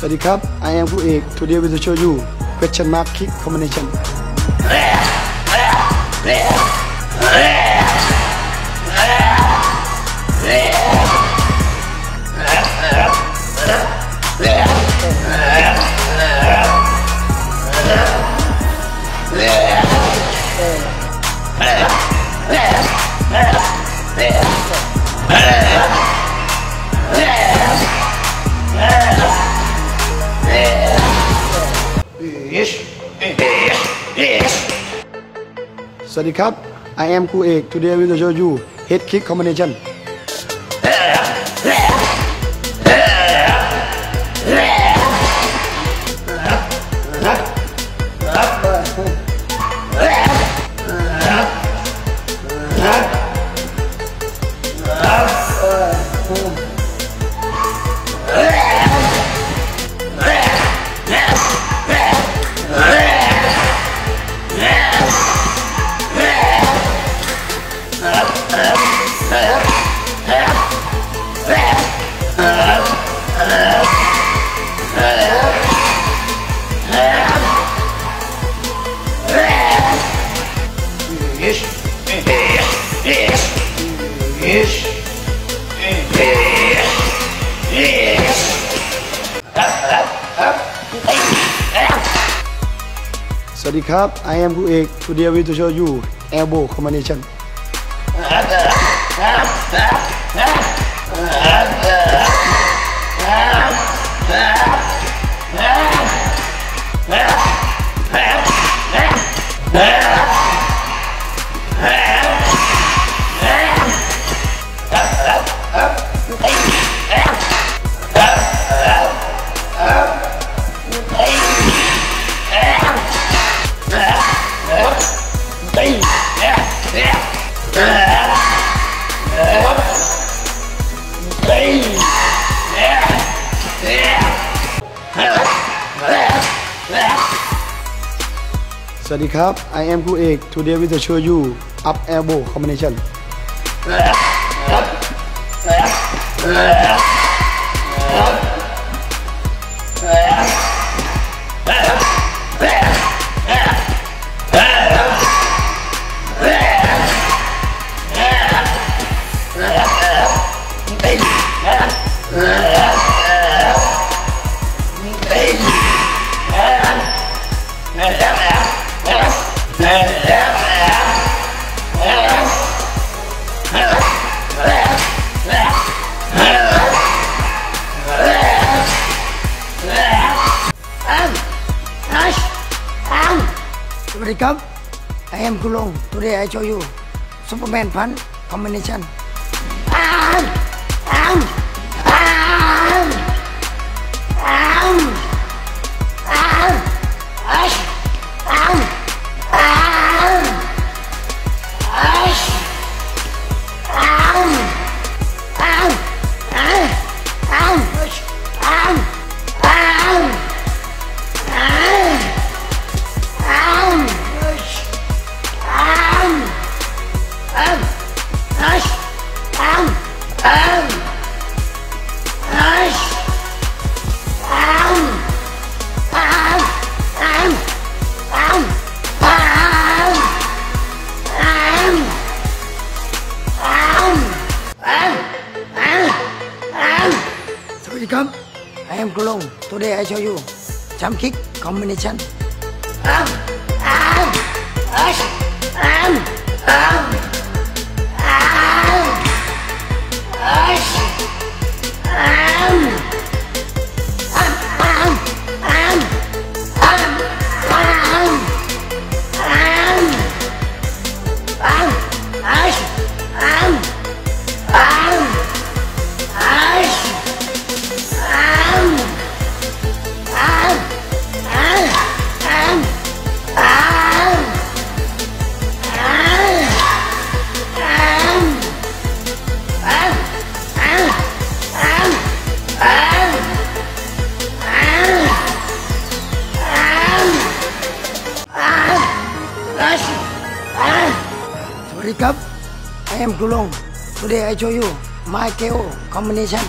Sawadee krub, I am Ku Ek. Today we will show you question mark kick combination. Sawadee krub, I am Ku Ek. Today we will show you head kick combination. Sawadee krub, I am Ku Ek. Today I will show you elbow combination. Sawadee krub, I am Ku Ek. Today we will show you up elbow combination. Sawadee krub, I am Ku Long. Today I show you Superman Punch combination. Sawadee krub, I am Ku Long. Today I show you jump kick combination. Sawadee krub, I am Ku Long. Today I show you my KO combination.